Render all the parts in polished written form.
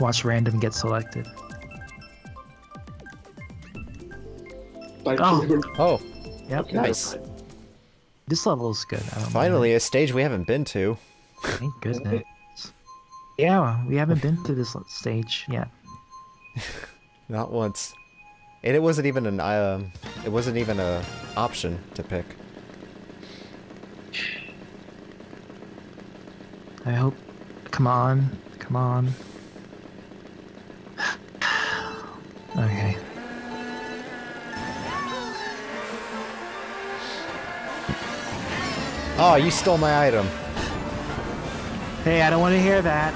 Watch random get selected. Oh! Oh! Yep, okay, nice. This level is good. Finally, a stage we haven't been to. Thank goodness. Yeah, we haven't been to this stage yet. Not once. And it wasn't even an it wasn't even a option to pick. I hope. Come on, come on. Okay. Oh, you stole my item. Hey, I don't want to hear that.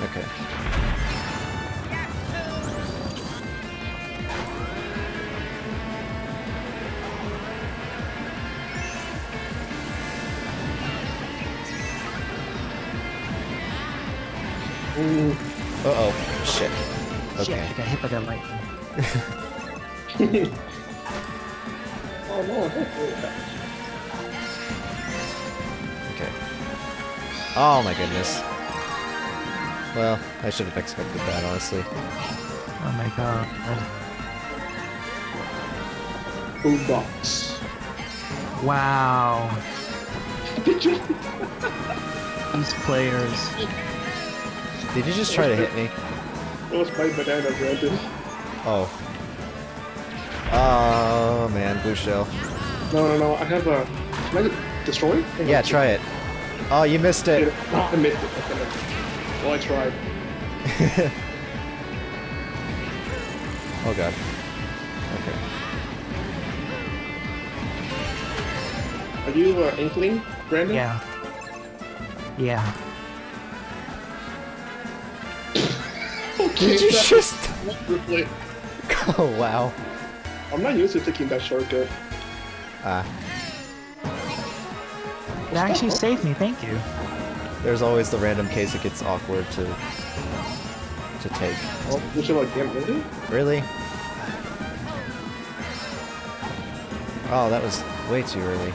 Okay. Ooh. Uh-oh. Shit. Okay. Shit, I got hit by that lightning. Oh no, that's really bad. Okay. Oh my goodness. Well, I should have expected that, honestly. Oh my god. Boombox. Wow. These players. Did you just try to hit me? That was my banana, Brandon. Oh. Oh man, blue shell. No, no, no, I have a... Can I destroy it? Yeah, try it. Oh, you missed it. I missed it. Well, I tried. Oh god. Okay. Are you Inkling, Brandon? Yeah. Yeah. Okay, did you just... Oh wow. I'm not used to taking that shortcut. Ah. It actually saved me, thank you. There's always the random case it gets awkward to take. Oh, you should like get ready? Really? Oh, that was way too early.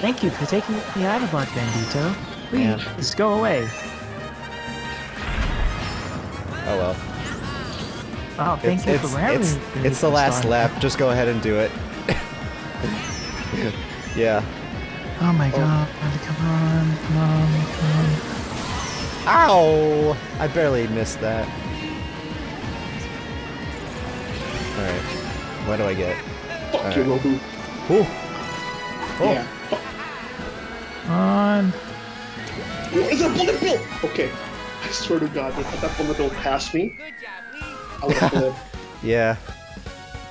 Thank you for taking me out of my bandito. Please, yeah. Just go away. Oh well. Oh, thank you for having me. It's the last lap. Just go ahead and do it. Yeah. Oh my god, come on, come on, come on. Ow! I barely missed that. Alright, what do I get? Fuck you, Goku. Ooh. Oh. Yeah. Come on. It's a bullet bill! Okay, I swear to god, if that bullet bill passed me, I would have lived. Yeah.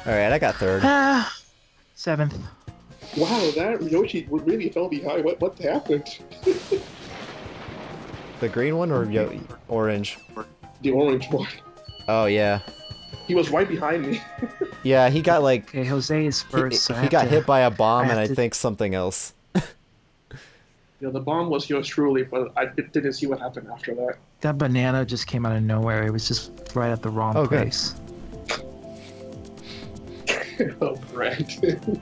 Alright, I got third. Seventh. Wow, that Yoshi really fell behind. What happened? The green one or orange? The orange one. Oh yeah. He was right behind me. Yeah, he got like. Okay, Jose is first. He got hit by a bomb and I think something else. Yeah, the bomb was yours truly, but I didn't see what happened after that. That banana just came out of nowhere. It was just right at the wrong place. Oh, Brandon.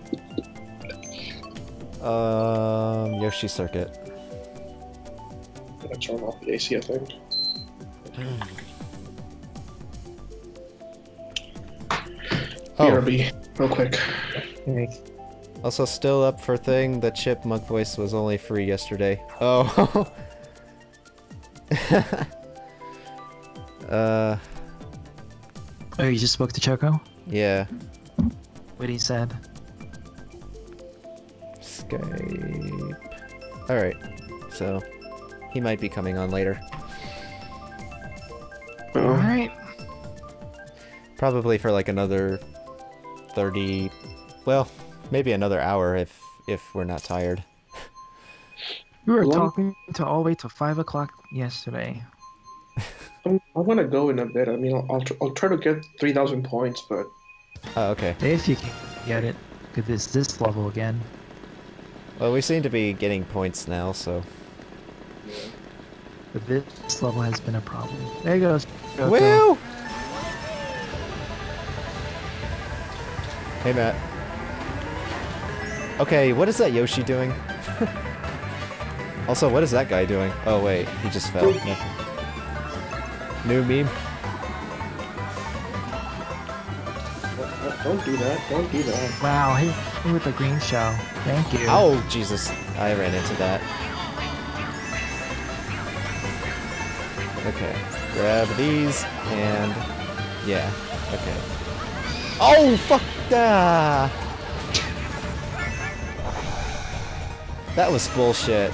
Yoshi Circuit. I'm gonna turn off the AC, I think. Oh. BRB, real quick. Also, still up for thing, the chipmunk voice was only free yesterday. Oh. Oh, you just spoke to Choco? Yeah. What he said. Skype. Alright, so he might be coming on later. Alright. Probably for like another 30, well, maybe another hour if we're not tired. We were talking to all the way till 5 o'clock yesterday. I want to go in a bit. I mean, I'll try to get 3,000 points, but... Oh, okay. If you can get it, because it's this level again. Well, we seem to be getting points now, so... But this level has been a problem. There he goes. Woo! Hey, Matt. Okay, what is that Yoshi doing? Also, what is that guy doing? Oh, wait, he just fell. Yeah. New meme. Don't do that, don't do that. Wow, he threw with the green shell. Thank you. Oh, Jesus, I ran into that. Okay, grab these, and... yeah, okay. Oh, fuck! That was bullshit.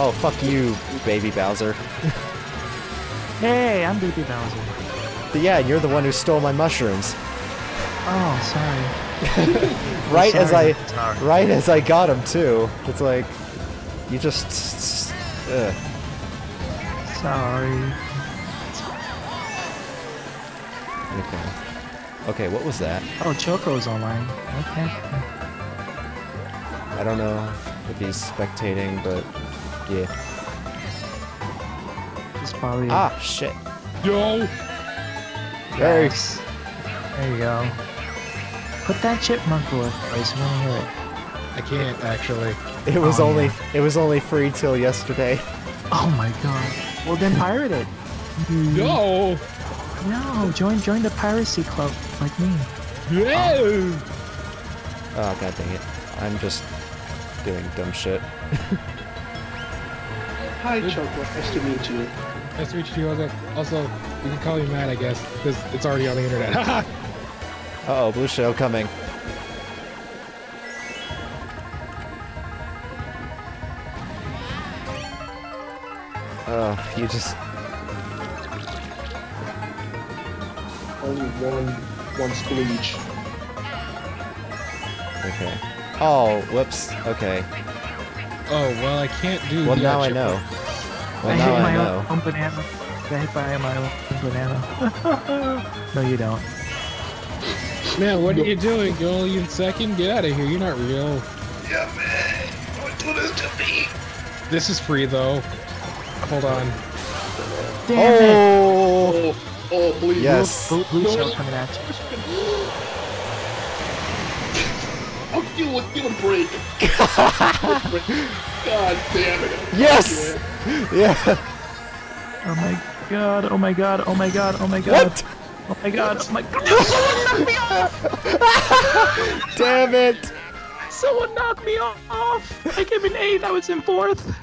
Oh, fuck you, Baby Bowser. Hey, I'm Baby Bowser. But yeah, you're the one who stole my mushrooms. Oh, sorry. Right, sorry. Right as I got them too. It's like... you just... Sorry. Okay. Okay, what was that? Oh, Choco's online. Okay. I don't know if he's spectating, but... yeah. He's probably... ah, shit. Yo! Thanks. There you go. Put that chipmunk away, so you won't hear it. I can't, actually. It was only free till yesterday. Oh my god. Well then pirate it. No. No, join the piracy club like me. Yeah. Oh god dang it. I'm just doing dumb shit. Hi Choco, nice to meet you. Nice to meet you also. You can call me Matt I guess, because it's already on the internet. Uh oh, blue shell coming. You just... only one school each. Okay. Oh, whoops. Okay. Oh, well, I can't do... well, now I know. Well, now I know. I hit my own banana. I hit by my own banana. No, you don't. Man, what are you doing? You're only in second? Get out of here. You're not real. Yeah, man. Don't do this to me. This is free, though. Hold on. Damn it. Oh, please. Yes. Blue shell coming at you. Fuck you, let's give a break. God damn it. Yes! Yeah. Oh my god, oh my god, oh my god, oh my god. What? Oh my god, oh my god. Damn it. Someone knocked me off. I came in 8th, I was in 4th.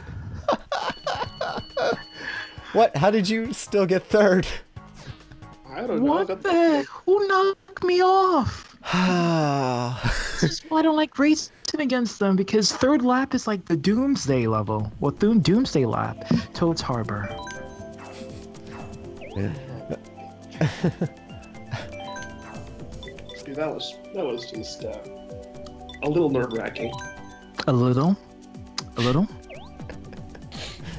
What? How did you still get 3rd? I don't know. What the heck? Who knocked me off? This is why I don't like racing against them, because 3rd lap is like the Doomsday level. Well, Doomsday lap. Toad's Harbor. Yeah. Dude, that was just a little nerve-wracking. A little? A little?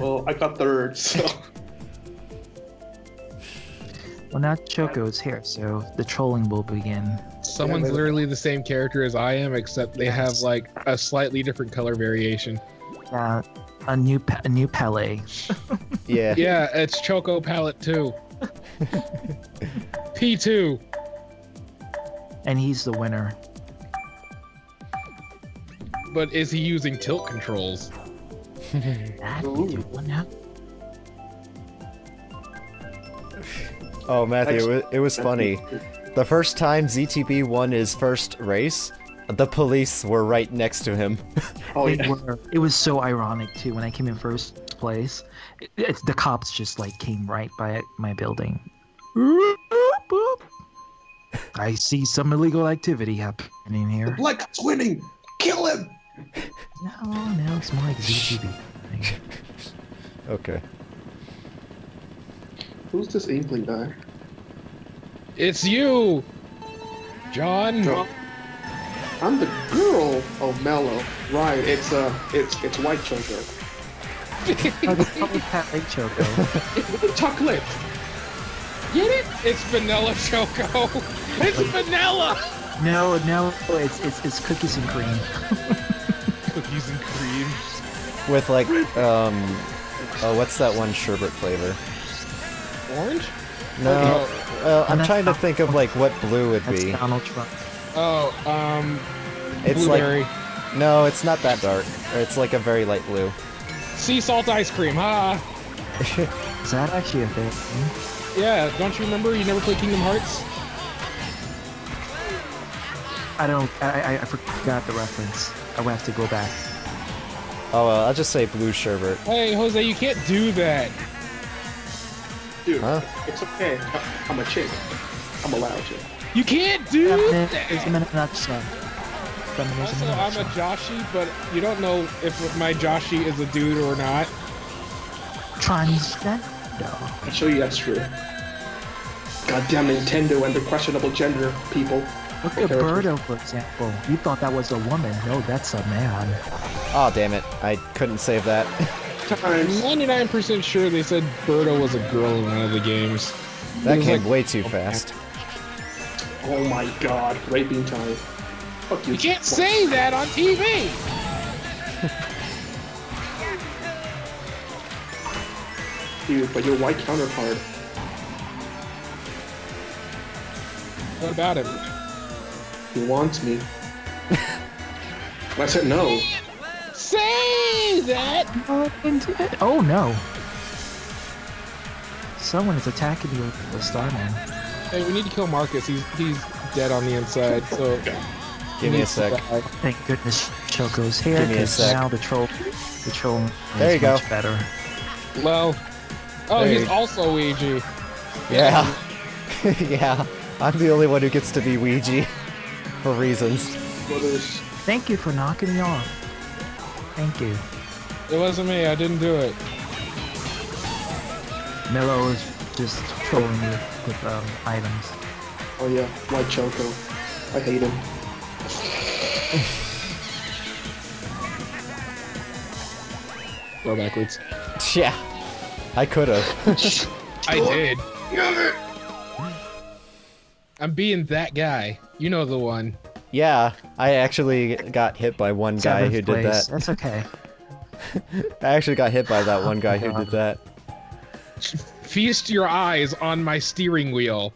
Well, I got 3rd, so... well, now Choco's here, so the trolling will begin. Someone's literally the same character as I am, except they have, like, a slightly different color variation. A new palette. Yeah. Yeah, it's Choco Palette 2. P2. And he's the winner. But is he using tilt controls? Oh, Matthew, it was funny. The first time ZTB won his first race, the police were right next to him. Oh, yeah. It was so ironic, too, when I came in first place. The cops just, like, came right by my building. I see some illegal activity happening here. The black guy's winning! Kill him! No, it's more like ZTB. Okay. Who's this Inkling guy? It's you! John! I'm the girl of Mellow. Right, it's white Choco. Oh, the probably white Choco. It's chocolate! Get it? It's vanilla Choco! It's vanilla! No, it's cookies and cream. Cookies and cream. With like, oh, what's that one sherbet flavor? Orange? No, I'm trying to think of like what blue would be. That's Donald Trump. Oh, it's blueberry. Like, no, it's not that dark. It's like a very light blue. Sea salt ice cream, ha! Huh? Is that actually a thing? Yeah, don't you remember? You never played Kingdom Hearts? I don't. I forgot the reference. I will have to go back. Oh well, I'll just say blue sherbet. Hey, Jose, you can't do that. Dude, huh? It's okay. I'm a chick. I'm a loud chick. You can't do that! Also, I'm a Joshi, but you don't know if my Joshi is a dude or not. Transgender? I'll show you that's true. Goddamn Nintendo and the questionable gender people. Look at Birdo, for example. You thought that was a woman. No, that's a man. Aw, oh, damn it. I couldn't save that. I'm 99% sure they said Birdo was a girl in one of the games. That came like, way too fast. Oh my god, raping time. Fuck you. You can't say that on TV! Dude, but your white counterpart. What about him? He wants me. I said no. Say that! Oh no. Someone is attacking you with the Starman. Hey, we need to kill Marcus. He's dead on the inside. So give me a sec. Thank goodness Choco's here. Give me a sec. Now the troll. There you go. Much better. Well, oh, there he's also Ouija. Yeah, yeah. I'm the only one who gets to be Ouija for reasons. Thank you for knocking me off. Thank you. It wasn't me. I didn't do it. Milo is just trolling me with items. Oh yeah, my Choco. I hate him. Go backwards. Yeah, I could've. I did. I'm being that guy. You know the one. Yeah, I actually got hit by one guy who did that. That's okay. I actually got hit by that one guy who did that. Feast your eyes on my steering wheel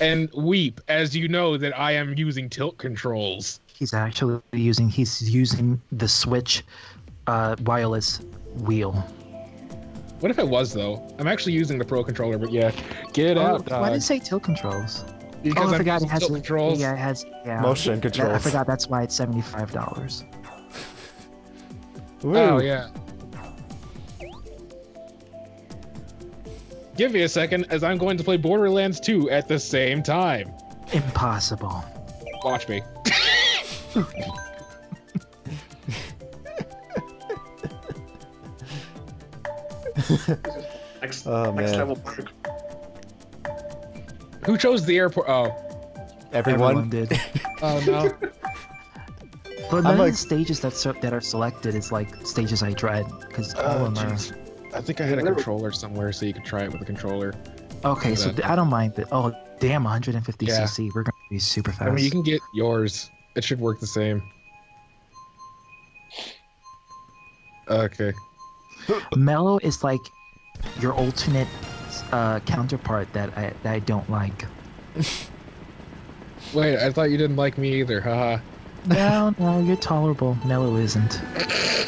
and weep as you know that I am using tilt controls. He's actually using the Switch wireless wheel. What if it was though? I'm actually using the Pro Controller, but yeah. Get out, dog. Why did it say tilt controls? Because I forgot it has tilt controls. Yeah, it has motion controls. I forgot that's why it's $75. Oh yeah. Give me a second, as I'm going to play Borderlands 2 at the same time. Impossible. Watch me. next level park. Who chose the airport? Oh. Everyone did. Oh, no. But none of the stages that are selected is like stages I dread, because all of them are... I think I had a controller somewhere, so you could try it with a controller. Okay, so I don't mind that. Oh, damn, 150cc. Yeah. We're going to be super fast. I mean, you can get yours. It should work the same. Okay. Mellow is like your alternate counterpart that I don't like. Wait, I thought you didn't like me either, haha. No, you're tolerable. Mellow isn't.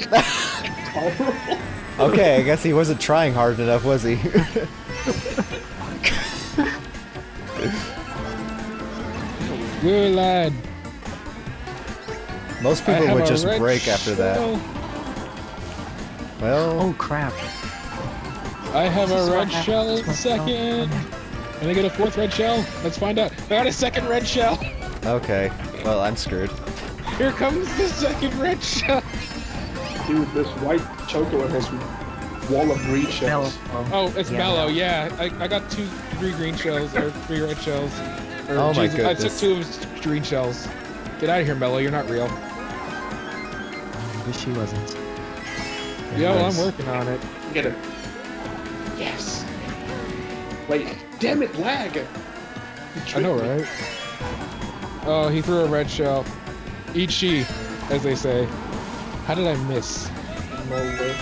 Tolerable? Okay, I guess he wasn't trying hard enough, was he? Good lad. Most people would just break after that. Well... Oh, crap. I have a red shell in second. Can I get a fourth red shell? Let's find out. I got a second red shell. Okay. Well, I'm screwed. Here comes the second red shell. Dude, this white Choco and his wall of green shells. Oh, it's Mellow, yeah. I got three green shells, or three red shells. Or, oh my goodness. I took two of his green shells. Get out of here, Mellow, you're not real. I wish he wasn't. Yeah, well, I'm working on it. Get it. Yes! Wait, damn it, lag! I know, right? Oh, he threw a red shell. Ichi, as they say. How did I miss? No way.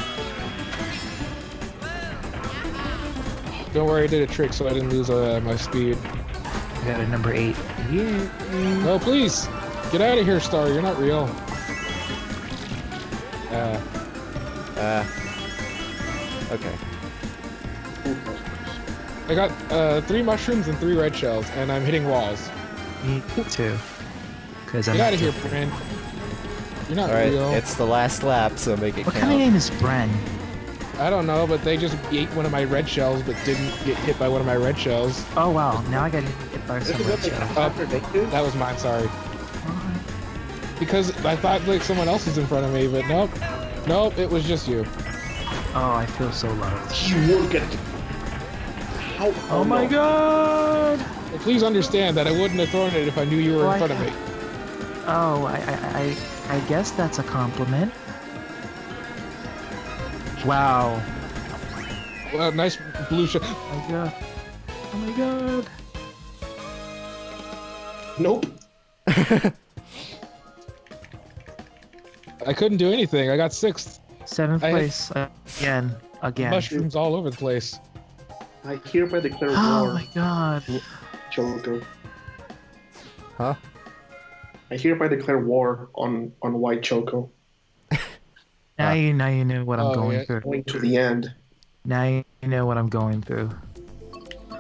Don't worry, I did a trick so I didn't lose my speed. I got a number 8. Yeah. No, please! Get out of here, Star. You're not real. Okay. I got 3 mushrooms and 3 red shells, and I'm hitting walls. Me too. Get out of here, Bren. You're not real. Alright, it's the last lap, so make it count. What kind of name is Bren? I don't know, but they just ate one of my red shells, but didn't get hit by one of my red shells. Oh wow, now I got hit by some red shells. That was mine, sorry. Because I thought like someone else was in front of me, but nope. Nope, it was just you. Oh, I feel so loved. You will get it. Oh my god! Please understand that I wouldn't have thrown it if I knew you were in front of me. Oh, I guess that's a compliment. Wow. Well, nice blue shot. Oh my god. Oh my god. Nope. I couldn't do anything. I got 6th. 7th place. Again. Mushrooms all over the place. I hereby declare war. Oh my god. Choco. Huh? I hereby declare war on White Choco. Now you know what I'm going through. Going to the end. Now you know what I'm going through.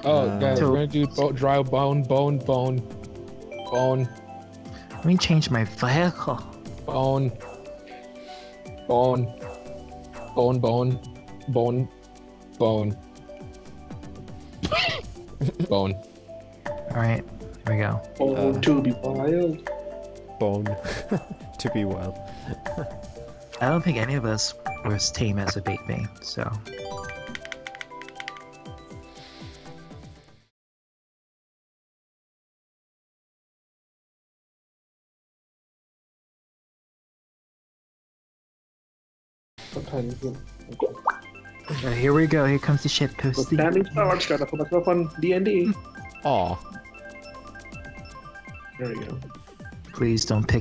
Oh, guys, we're gonna do dry bone. Let me change my vehicle. Bone. Alright, here we go. Bone to be wild. Bone to be wild. I don't think any of us were as tame as a baby, so... Right, here we go, here comes the shit posting. Aw. There we go. Please don't pick